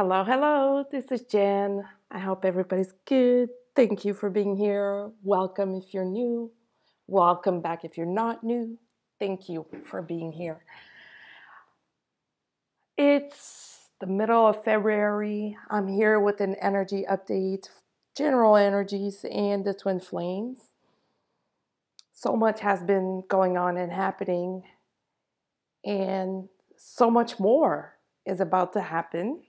Hello, hello, this is Jen. I hope everybody's good. Thank you for being here. Welcome if you're new. Welcome back if you're not new. Thank you for being here. It's the middle of February. I'm here with an energy update, general energies and the Twin Flames. So much has been going on and happening, and so much more is about to happen.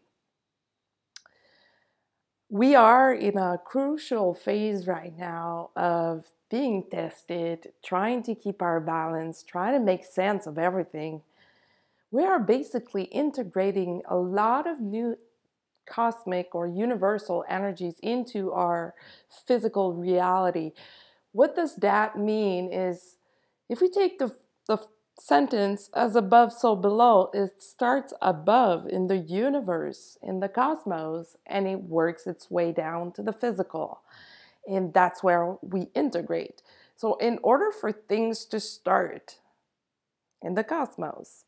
We are in a crucial phase right now of being tested, trying to keep our balance, trying to make sense of everything. We are basically integrating a lot of new cosmic or universal energies into our physical reality. What does that mean is, if we take the sentence as above so below, it starts above in the universe, in the cosmos, and it works its way down to the physical, and that's where we integrate. So in order for things to start in the cosmos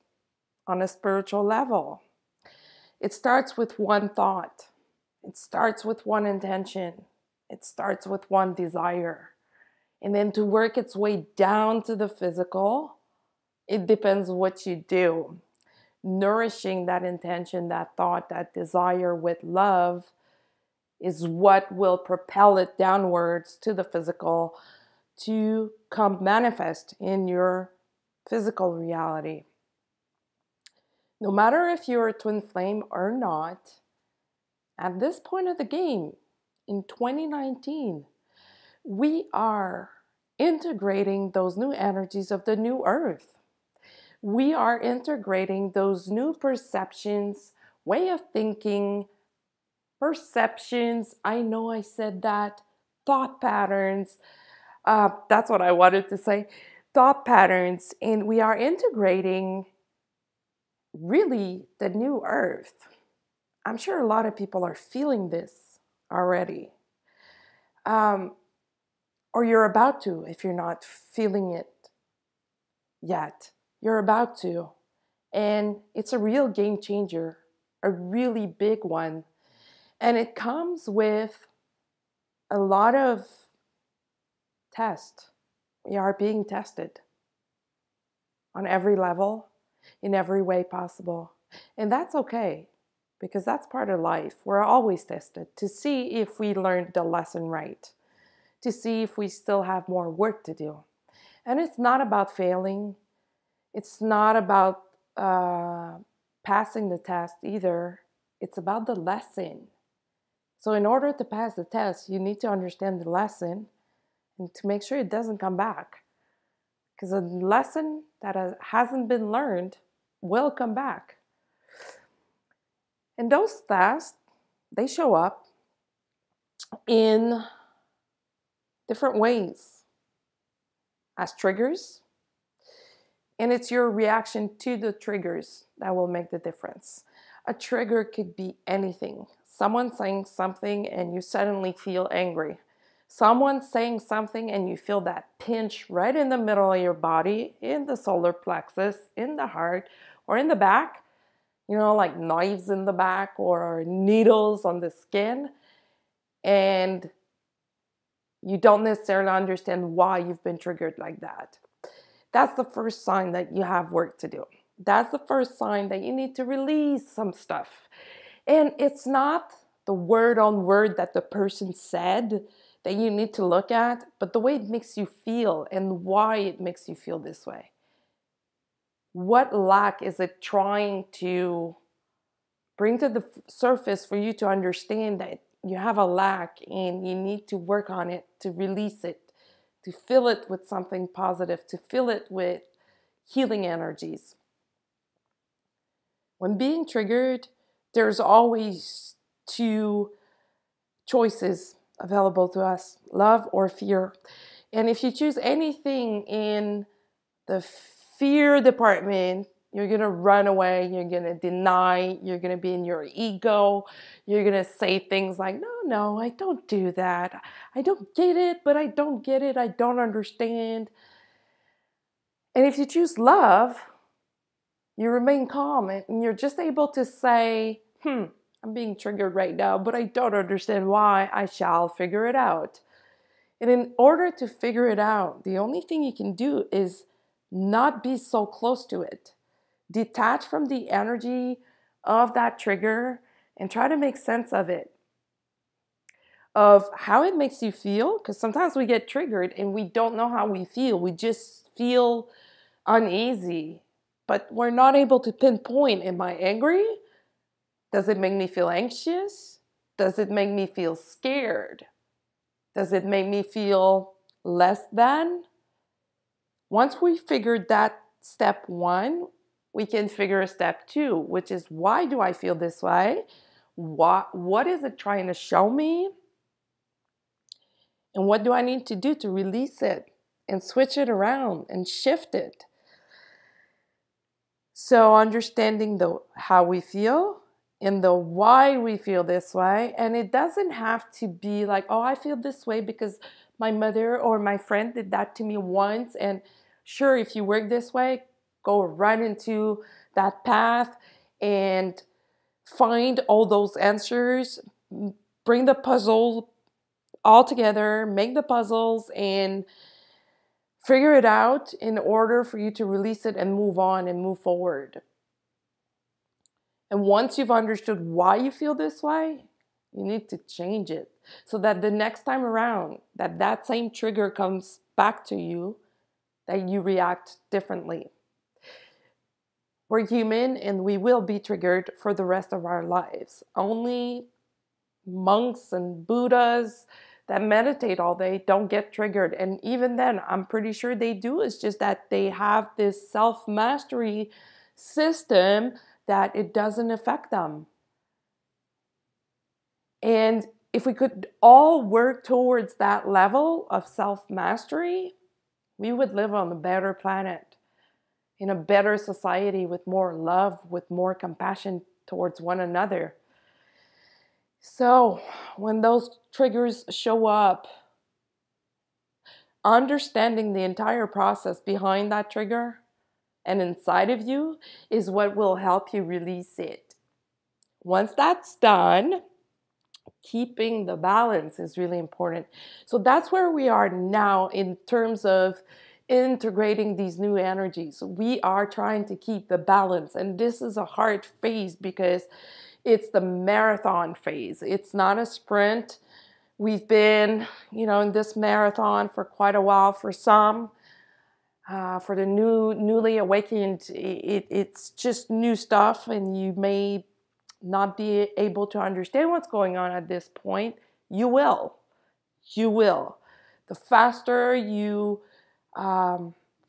on a spiritual level, it starts with one thought, it starts with one intention, it starts with one desire, and then to work its way down to the physical, it depends what you do. Nourishing that intention, that thought, that desire with love is what will propel it downwards to the physical to come manifest in your physical reality. No matter if you're a twin flame or not, at this point of the game, in 2019, we are integrating those new energies of the new earth. We are integrating those new perceptions, way of thinking, perceptions, I know I said that, thought patterns, that's what I wanted to say, thought patterns, and we are integrating really the new earth. I'm sure a lot of people are feeling this already, or you're about to if you're not feeling it yet. You're about to, and it's a real game changer, a really big one, and it comes with a lot of tests. We are being tested on every level, in every way possible, and that's okay, because that's part of life. We're always tested to see if we learned the lesson right, to see if we still have more work to do, and it's not about failing. It's not about passing the test either. It's about the lesson. So in order to pass the test, you need to understand the lesson and to make sure it doesn't come back. Because a lesson that hasn't been learned will come back. And those tests, they show up in different ways. As triggers. And it's your reaction to the triggers that will make the difference. A trigger could be anything. Someone saying something and you suddenly feel angry. Someone saying something and you feel that pinch right in the middle of your body, in the solar plexus, in the heart, or in the back. You know, like knives in the back or needles on the skin. And you don't necessarily understand why you've been triggered like that. That's the first sign that you have work to do. That's the first sign that you need to release some stuff. And it's not the word on word that the person said that you need to look at, but the way it makes you feel and why it makes you feel this way. What lack is it trying to bring to the surface for you to understand that you have a lack and you need to work on it, to release it, to fill it with something positive, to fill it with healing energies. When being triggered, there's always two choices available to us, love or fear. And if you choose anything in the fear department, you're gonna run away, you're gonna deny, you're gonna be in your ego, you're gonna say things like, no, I don't do that. I don't get it, but I don't get it, I don't understand. And if you choose love, you remain calm and you're just able to say, I'm being triggered right now, but I don't understand why. I shall figure it out. And in order to figure it out, the only thing you can do is not be so close to it. Detach from the energy of that trigger and try to make sense of it, of how it makes you feel, because sometimes we get triggered and we don't know how we feel. We just feel uneasy, but we're not able to pinpoint, am I angry? Does it make me feel anxious? Does it make me feel scared? Does it make me feel less than? Once we figured that step one, we can figure step two, which is, why do I feel this way? What is it trying to show me? And what do I need to do to release it and switch it around and shift it? So understanding how we feel and the why we feel this way. And it doesn't have to be like, oh, I feel this way because my mother or my friend did that to me once. And sure, if you work this way, go right into that path and find all those answers, bring the puzzle all together, make the puzzles and figure it out in order for you to release it and move on and move forward. And once you've understood why you feel this way, you need to change it so that the next time around that same trigger comes back to you, that you react differently. We're human and we will be triggered for the rest of our lives. Only monks and Buddhas that meditate all day don't get triggered. And even then, I'm pretty sure they do. It's just that they have this self-mastery system that it doesn't affect them. And if we could all work towards that level of self-mastery, we would live on a better planet, in a better society, with more love, with more compassion towards one another. So when those triggers show up, understanding the entire process behind that trigger and inside of you is what will help you release it. Once that's done, keeping the balance is really important. So that's where we are now in terms of integrating these new energies. We are trying to keep the balance, and this is a hard phase because it's the marathon phase. It's not a sprint. We've been, you know, in this marathon for quite a while. For some, for the newly awakened, it's just new stuff, and you may not be able to understand what's going on at this point. You will. You will. The faster you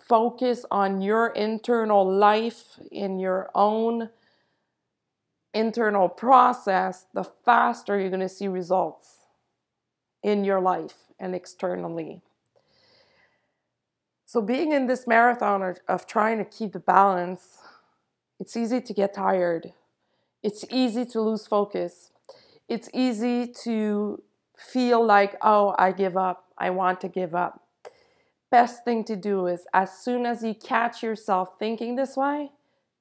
focus on your internal life, in your own internal process, the faster you're going to see results in your life and externally. So being in this marathon of trying to keep the balance, it's easy to get tired. It's easy to lose focus. It's easy to feel like, oh, I give up. I want to give up. Best thing to do is, as soon as you catch yourself thinking this way,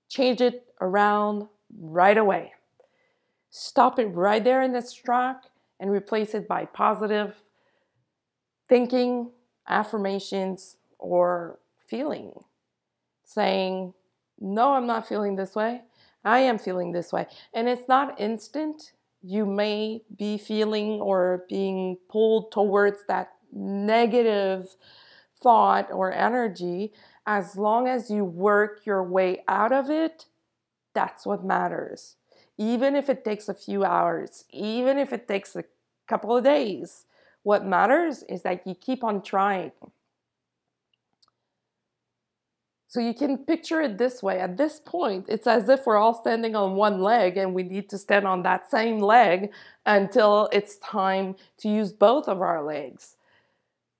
change it around right away. Stop it right there in its track and replace it by positive thinking, affirmations, or feeling. Saying, no, I'm not feeling this way. I am feeling this way. And it's not instant. You may be feeling or being pulled towards that negative thought or energy. As long as you work your way out of it, that's what matters. Even if it takes a few hours, even if it takes a couple of days, what matters is that you keep on trying. So you can picture it this way. At this point, it's as if we're all standing on one leg and we need to stand on that same leg until it's time to use both of our legs.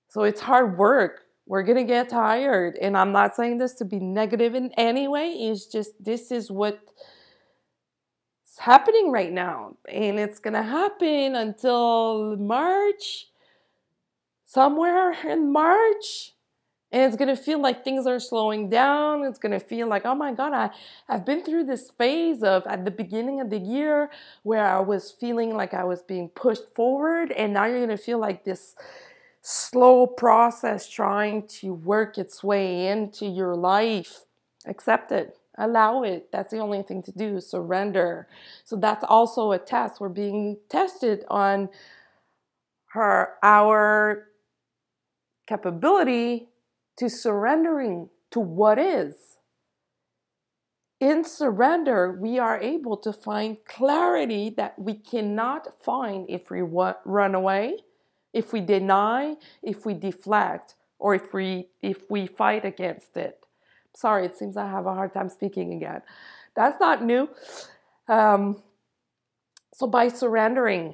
So it's hard work. We're going to get tired, and I'm not saying this to be negative in any way. It's just, this is what's happening right now, and it's going to happen until March, somewhere in March, And it's going to feel like things are slowing down. It's going to feel like, oh my God, I've been through this phase of at the beginning of the year where I was feeling like I was being pushed forward. And now you're going to feel like this slow process trying to work its way into your life. Accept it. Allow it. That's the only thing to do. Surrender. So that's also a test. We're being tested on our capability to surrendering to what is. In surrender, we are able to find clarity that we cannot find if we run away, if we deny, if we deflect, or if we fight against it. Sorry, it seems I have a hard time speaking again. That's not new. So by surrendering,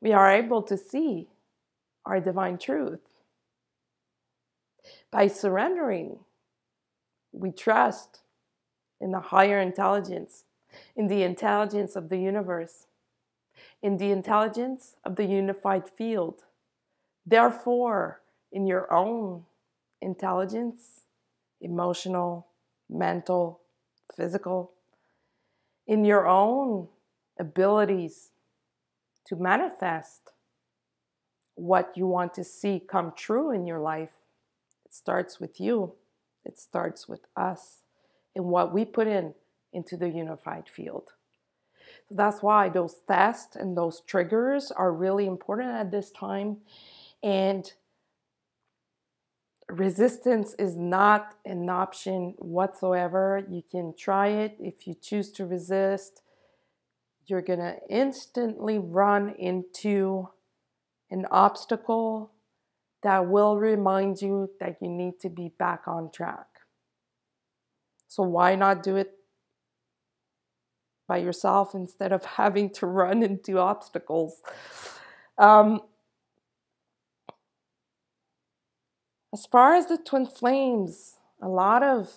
we are able to see our divine truth. By surrendering, we trust in the higher intelligence, in the intelligence of the universe, in the intelligence of the unified field. Therefore, in your own intelligence, emotional, mental, physical, in your own abilities to manifest what you want to see come true in your life. It starts with you. It starts with us and what we put into the unified field. So that's why those tests and those triggers are really important at this time. And resistance is not an option whatsoever. You can try it. If you choose to resist, you're going to instantly run into an obstacle that will remind you that you need to be back on track. So why not do it by yourself instead of having to run into obstacles? As far as the twin flames, a lot of,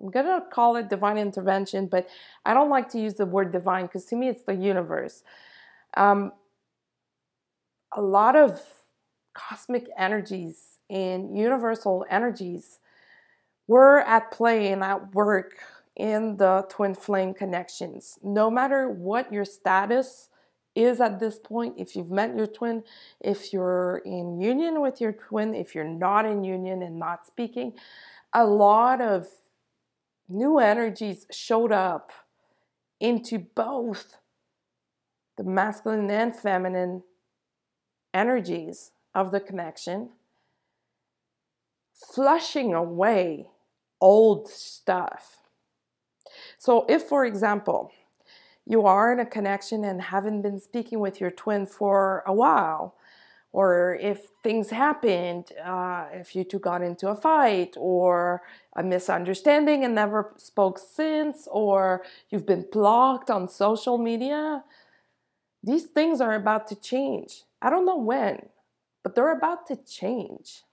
I'm going to call it divine intervention, but I don't like to use the word divine because to me it's the universe. A lot of cosmic energies and universal energies were at play and at work in the twin flame connections. No matter what your status is at this point, if you've met your twin, if you're in union with your twin, if you're not in union and not speaking, a lot of new energies showed up into both the masculine and feminine energies of the connection, flushing away old stuff. So if, for example, you are in a connection and haven't been speaking with your twin for a while, or if things happened, if you two got into a fight or a misunderstanding and never spoke since, or you've been blocked on social media, these things are about to change. I don't know when, but they're about to change.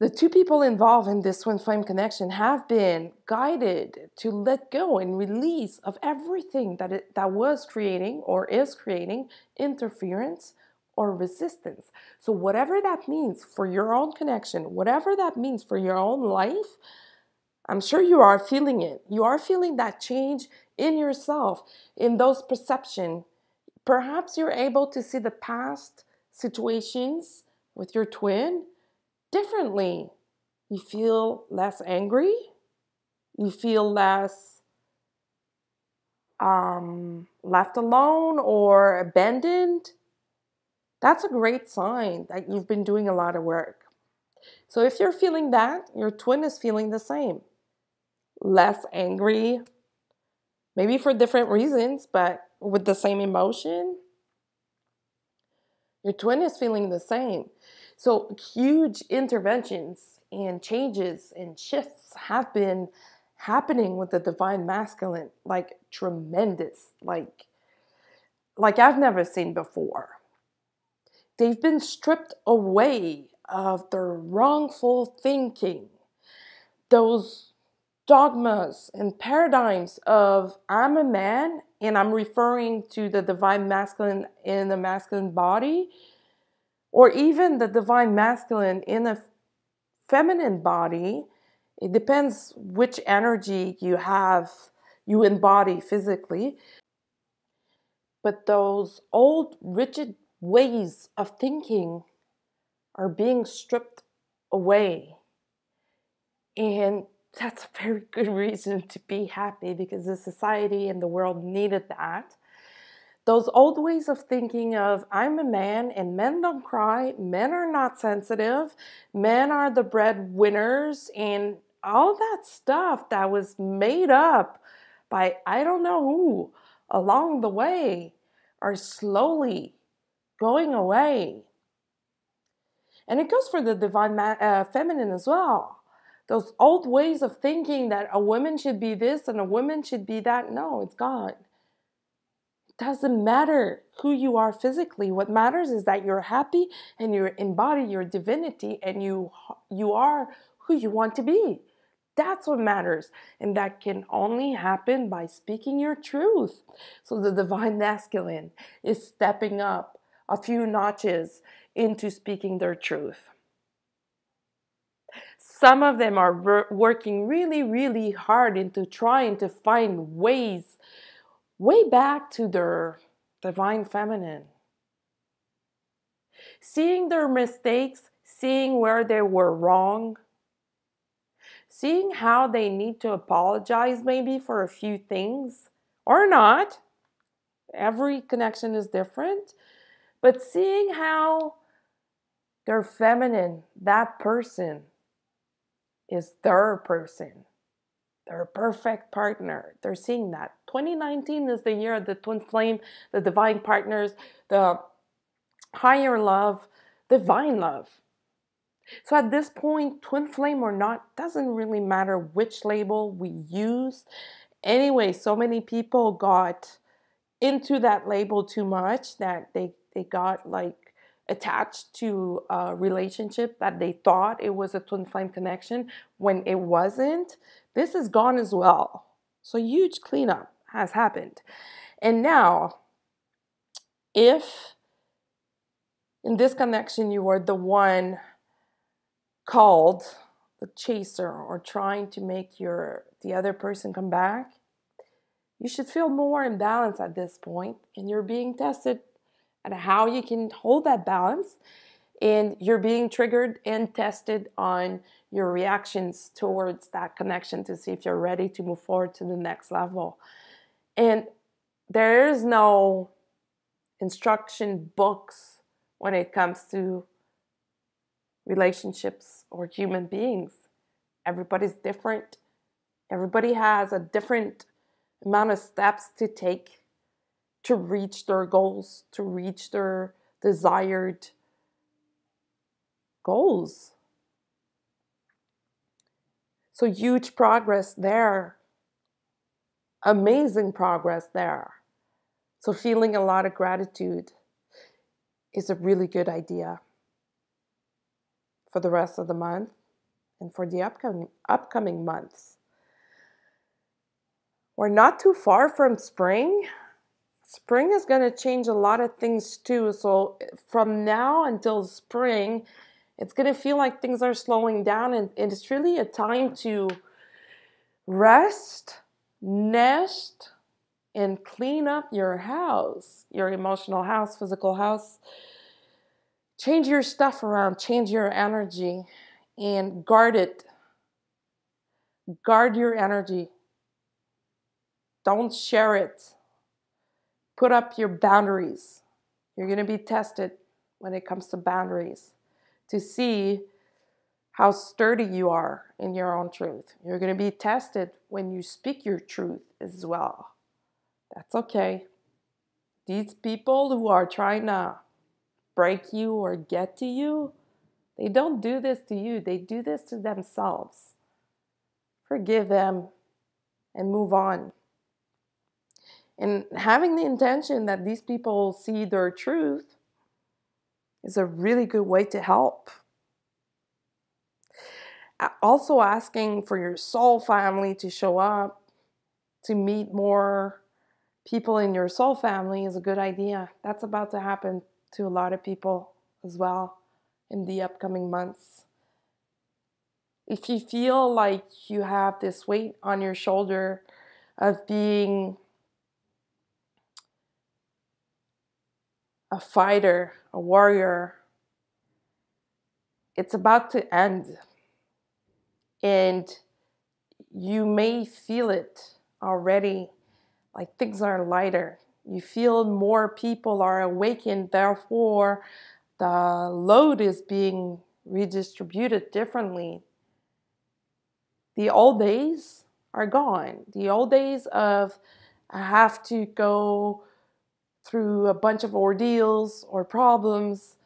The two people involved in this twin flame connection have been guided to let go and release of everything that was creating or is creating interference or resistance. So whatever that means for your own connection, whatever that means for your own life, I'm sure you are feeling it. You are feeling that change in yourself, in those perceptions. Perhaps you're able to see the past situations with your twin differently. You feel less angry. You feel less left alone or abandoned. That's a great sign that you've been doing a lot of work. So if you're feeling that, your twin is feeling the same. Less angry, maybe for different reasons, but with the same emotion. Your twin is feeling the same. So huge interventions and changes and shifts have been happening with the divine masculine, like tremendous, like I've never seen before. They've been stripped away of their wrongful thinking, those dogmas and paradigms of I'm a man, and I'm referring to the divine masculine in the masculine body, or even the divine masculine in a feminine body. It depends which energy you have, you embody physically. But those old rigid ways of thinking are being stripped away. And that's a very good reason to be happy, because the society and the world needed that. Those old ways of thinking of, I'm a man and men don't cry, men are not sensitive, men are the breadwinners, and all that stuff that was made up by I don't know who along the way are slowly going away. And it goes for the divine feminine as well. Those old ways of thinking that a woman should be this and a woman should be that, no, it's gone. It doesn't matter who you are physically. What matters is that you're happy and you embody your divinity and you are who you want to be. That's what matters. And that can only happen by speaking your truth. So the divine masculine is stepping up a few notches into speaking their truth. Some of them are working really, really hard into trying to find ways way back to their divine feminine. Seeing their mistakes, seeing where they were wrong, seeing how they need to apologize maybe for a few things or not. Every connection is different. But seeing how their feminine, that person, is their person, their perfect partner. They're seeing that. 2019 is the year of the twin flame, the divine partners, the higher love, divine love. So at this point, twin flame or not, doesn't really matter which label we use. Anyway, so many people got into that label too much that they got like attached to a relationship that they thought it was a twin flame connection when it wasn't. This is gone as well. So huge cleanup has happened. And now, if in this connection you were the one called the chaser or trying to make the other person come back, you should feel more in balance at this point, and you're being tested and how you can hold that balance, and you're being triggered and tested on your reactions towards that connection to see if you're ready to move forward to the next level. And there is no instruction books when it comes to relationships or human beings. Everybody's different. Everybody has a different amount of steps to take to reach their goals, to reach their desired goals. So huge progress there. Amazing progress there. So feeling a lot of gratitude is a really good idea for the rest of the month and for the upcoming months. We're not too far from spring. Spring is going to change a lot of things too. So from now until spring, it's going to feel like things are slowing down. And it's really a time to rest, nest, and clean up your house, your emotional house, physical house. Change your stuff around, change your energy, and guard it. Guard your energy. Don't share it. Put up your boundaries. You're going to be tested when it comes to boundaries to see how sturdy you are in your own truth. You're going to be tested when you speak your truth as well. That's okay. These people who are trying to break you or get to you, they don't do this to you. They do this to themselves. Forgive them and move on. And having the intention that these people see their truth is a really good way to help. Also asking for your soul family to show up, to meet more people in your soul family is a good idea. That's about to happen to a lot of people as well in the upcoming months. If you feel like you have this weight on your shoulder of being a fighter, a warrior, it's about to end. And you may feel it already, like things are lighter. You feel more people are awakened, therefore the load is being redistributed differently. The old days are gone. The old days of I have to go through a bunch of ordeals or problems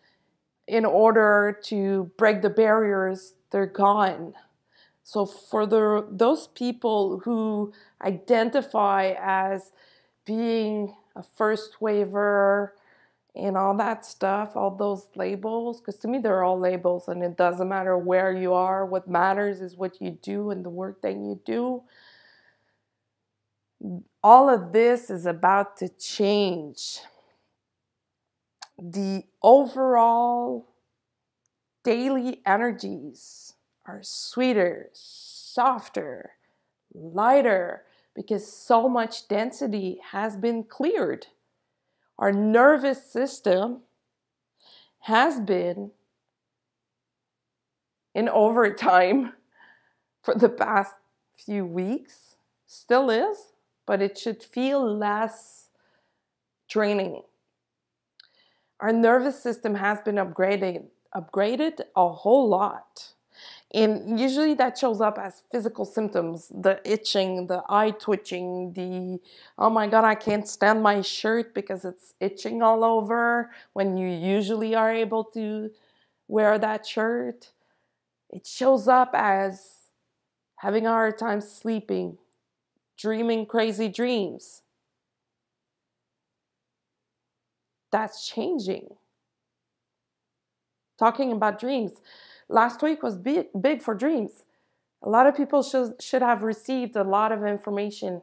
in order to break the barriers, they're gone. So for those people who identify as being a first waver and all that stuff, all those labels, because to me they're all labels and it doesn't matter where you are. What matters is what you do and the work that you do. All of this is about to change. The overall daily energies are sweeter, softer, lighter, because so much density has been cleared. Our nervous system has been in overtime for the past few weeks, still is, but it should feel less draining. Our nervous system has been upgraded a whole lot. And usually that shows up as physical symptoms, the itching, the eye twitching, the, oh my God, I can't stand my shirt because it's itching all over, when you usually are able to wear that shirt. It shows up as having a hard time sleeping, dreaming crazy dreams. That's changing. Talking about dreams. Last week was big for dreams. A lot of people should have received a lot of information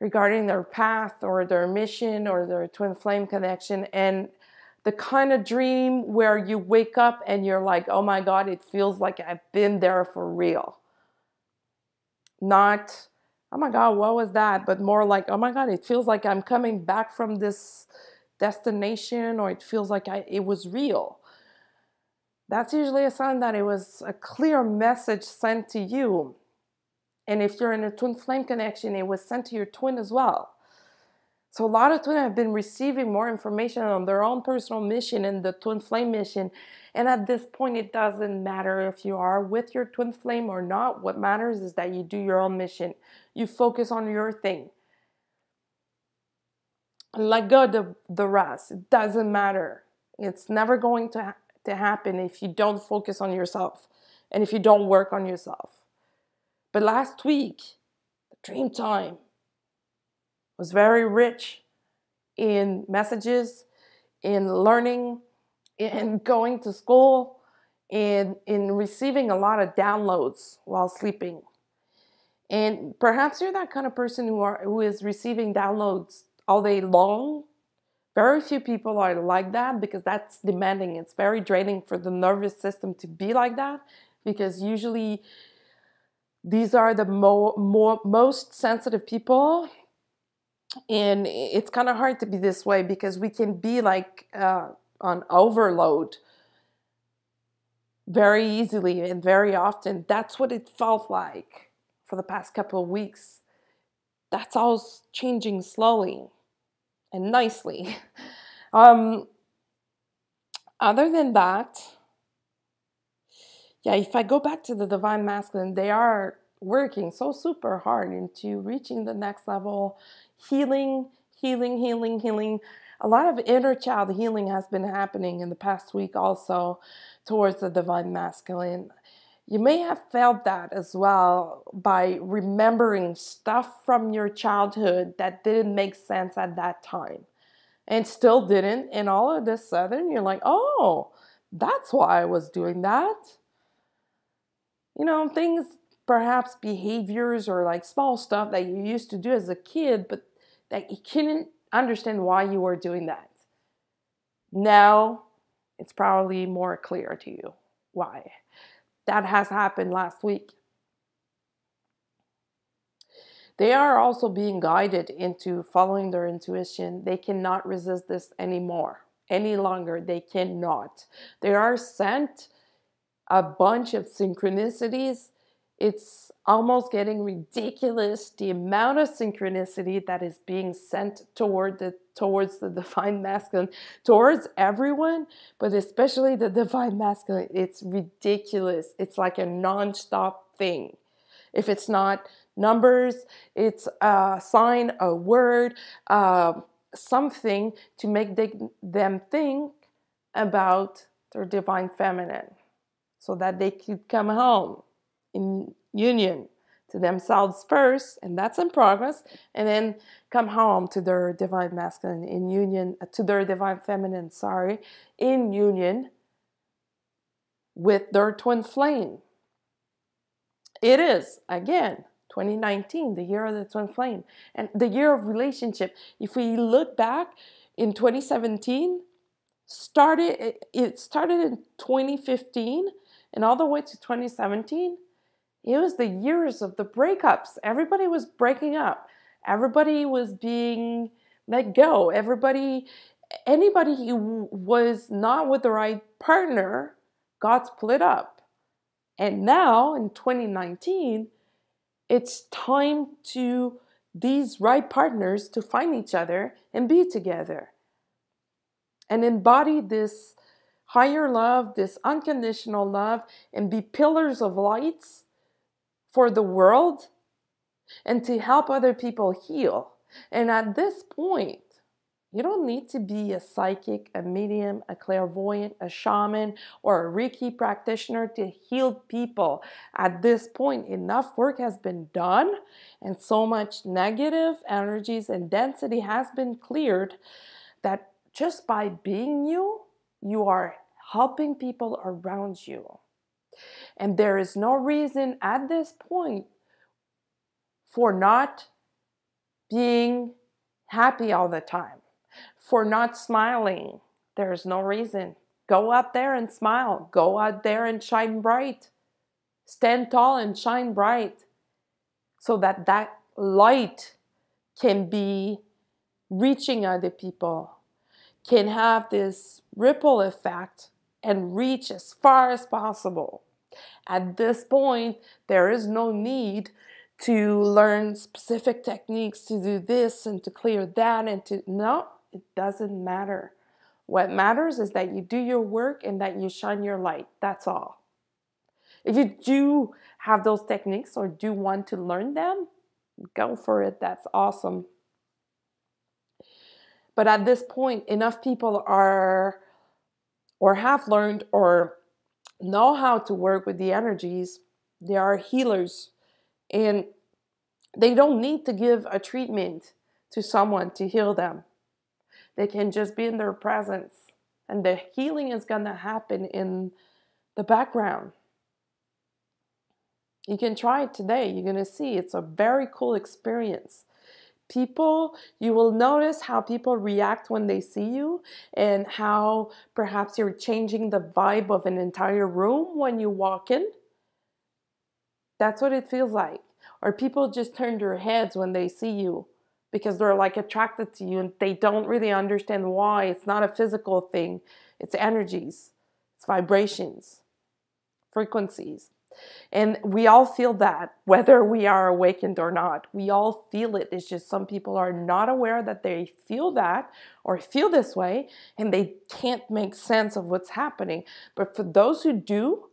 regarding their path or their mission or their twin flame connection, and the kind of dream where you wake up and you're like, oh my God, it feels like I've been there for real. Not, oh my God, what was that? But more like, oh my God, it feels like I'm coming back from this destination, or it feels like it was real. That's usually a sign that it was a clear message sent to you. And if you're in a twin flame connection, it was sent to your twin as well. So a lot of twins have been receiving more information on their own personal mission and the twin flame mission. And at this point, it doesn't matter if you are with your twin flame or not. What matters is that you do your own mission. You focus on your thing. Let go of the rest. It doesn't matter. It's never going to happen if you don't focus on yourself and if you don't work on yourself. But last week, the dream time was very rich in messages, in learning, in going to school, in receiving a lot of downloads while sleeping. And perhaps you're that kind of person who is receiving downloads all day long. Very few people are like that because that's demanding. It's very draining for the nervous system to be like that, because usually these are the most sensitive people, and it's kind of hard to be this way because we can be like on overload very easily and very often. That's what it felt like for the past couple of weeks. That's all changing slowly and nicely. Other than that, yeah, if I go back to the Divine Masculine, they are working so super hard into reaching the next level, healing. A lot of inner child healing has been happening in the past week also towards the Divine Masculine. You may have felt that as well by remembering stuff from your childhood that didn't make sense at that time and still didn't. And all of a sudden you're like, oh, that's why I was doing that. You know, things, perhaps behaviors or like small stuff that you used to do as a kid, but that you couldn't understand why you were doing that. Now it's probably more clear to you why. That has happened last week. They are also being guided into following their intuition. They cannot resist this anymore, any longer. They cannot. They are sent a bunch of synchronicities. It's almost getting ridiculous, the amount of synchronicity that is being sent towards the Divine Masculine, towards everyone, but especially the Divine Masculine. It's ridiculous. It's like a non-stop thing. If it's not numbers, it's a sign, a word, something to make them think about their Divine Feminine so that they could come home in union to themselves first, and that's in progress, and then come home to their Divine Masculine in union, to their Divine Feminine, sorry, in union with their twin flame. It is, again, 2019, the year of the twin flame, and the year of relationship. If we look back in 2017, it started in 2015 and all the way to 2017, it was the years of the breakups. Everybody was breaking up. Everybody was being let go. Anybody who was not with the right partner got split up. And now in 2019, it's time to these right partners to find each other and be together and embody this higher love, this unconditional love, and be pillars of lights for the world and to help other people heal. And at this point, you don't need to be a psychic, a medium, a clairvoyant, a shaman, or a Reiki practitioner to heal people. At this point, enough work has been done, and so much negative energies and density has been cleared that just by being you, you are helping people around you. And there is no reason at this point for not being happy all the time, for not smiling. There is no reason. Go out there and smile. Go out there and shine bright. Stand tall and shine bright so that that light can be reaching other people, can have this ripple effect and reach as far as possible. At this point, there is no need to learn specific techniques to do this and to clear that and to, no, it doesn't matter. What matters is that you do your work and that you shine your light, that's all. If you do have those techniques or do want to learn them, go for it, that's awesome. But at this point, enough people are or have learned or know how to work with the energies. They are healers, and they don't need to give a treatment to someone to heal them. They can just be in their presence, and the healing is going to happen in the background. You can try it today. You're going to see it's a very cool experience. People, you will notice how people react when they see you, and how perhaps you're changing the vibe of an entire room when you walk in. That's what it feels like. Or people just turn their heads when they see you because they're like attracted to you and they don't really understand why. It's not a physical thing. It's energies. It's vibrations, frequencies. And we all feel that, whether we are awakened or not. We all feel it. It's just some people are not aware that they feel that or feel this way, and they can't make sense of what's happening. But for those who do,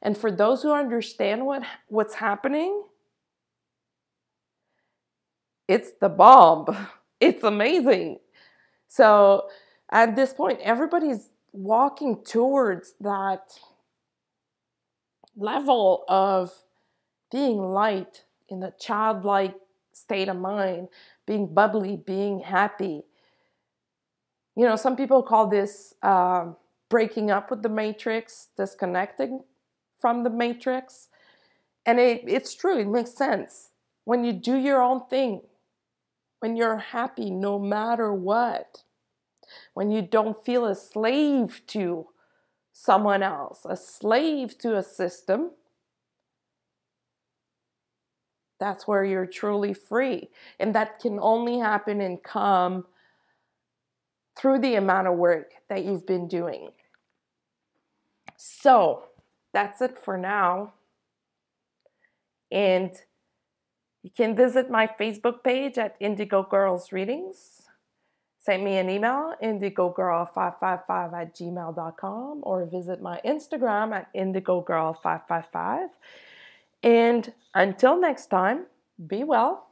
and for those who understand what's happening, it's the bomb. It's amazing. So at this point, everybody's walking towards that level of being light, in a childlike state of mind, being bubbly, being happy. You know, some people call this breaking up with the matrix, disconnecting from the matrix. And it's true, it makes sense. When you do your own thing, when you're happy no matter what, when you don't feel a slave to someone else, a slave to a system, that's where you're truly free. And that can only happen and come through the amount of work that you've been doing. So that's it for now. And you can visit my Facebook page at Indigo Girls Readings. Send me an email, indigogirl555@gmail.com, or visit my Instagram at indigogirl555. And until next time, be well.